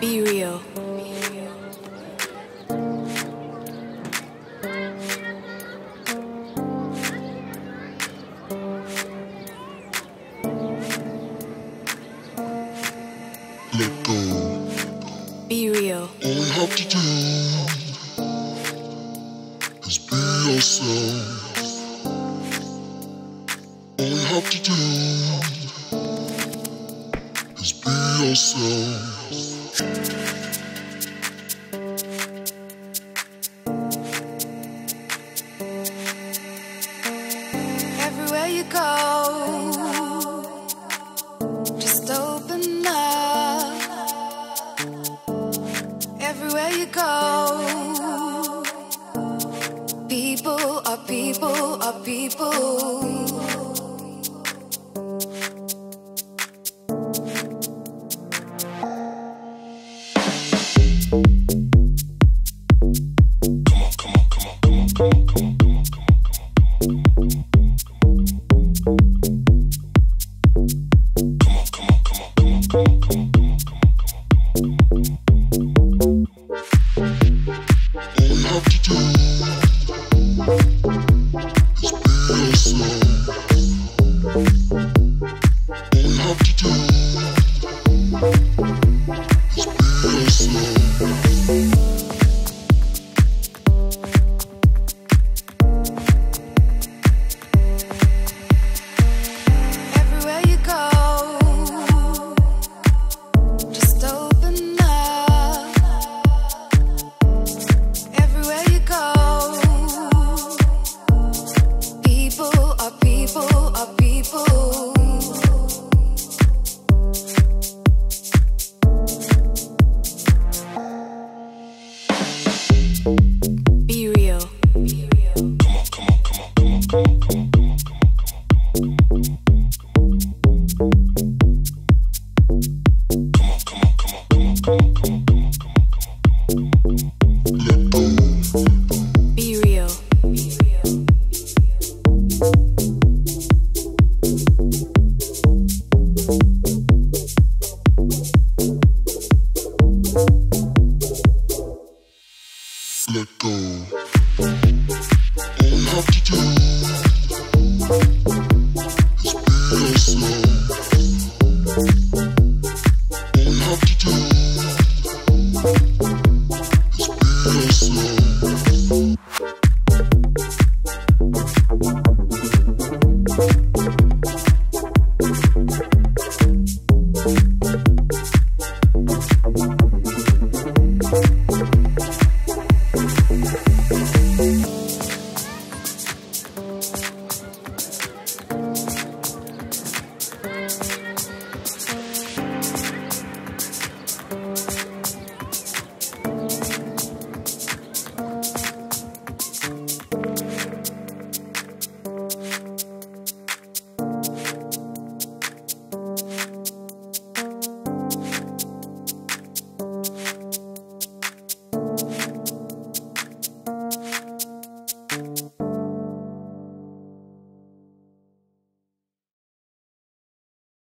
Be real. Let go. Be real. All you have to do is be yourself. All you have to do is be yourself. Go. People are people are people. Let go. All you have to do is be yourself. All you have to do